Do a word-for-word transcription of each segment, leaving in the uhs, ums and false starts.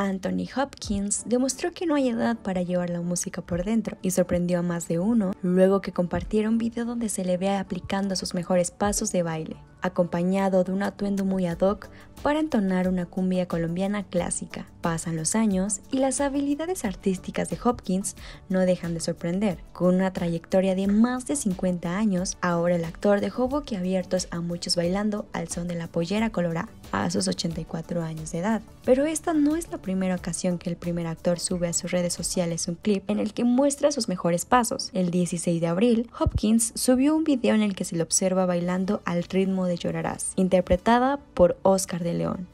Anthony Hopkins demostró que no hay edad para llevar la música por dentro y sorprendió a más de uno luego que compartiera un video donde se le ve aplicando sus mejores pasos de baile, acompañado de un atuendo muy ad hoc para entonar una cumbia colombiana clásica. Pasan los años y las habilidades artísticas de Hopkins no dejan de sorprender. Con una trayectoria de más de cincuenta años, ahora el actor dejó boquiabiertos a muchos bailando al son de La Pollera Colora a sus ochenta y cuatro años de edad. Pero esta no es la primera ocasión que el primer actor sube a sus redes sociales un clip en el que muestra sus mejores pasos. El dieciséis de abril, Hopkins subió un video en el que se le observa bailando al ritmo de de Llorarás, interpretada por Óscar de León.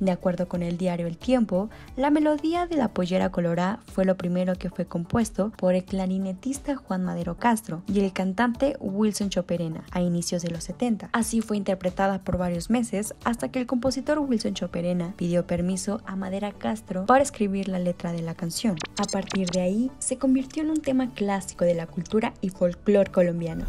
De acuerdo con el diario El Tiempo, la melodía de La Pollera Colora fue lo primero que fue compuesto por el clarinetista Juan Madero Castro y el cantante Wilson Choperena a inicios de los setenta. Así fue interpretada por varios meses hasta que el compositor Wilson Choperena pidió permiso a Madero Castro para escribir la letra de la canción. A partir de ahí, se convirtió en un tema clásico de la cultura y folclore colombiano.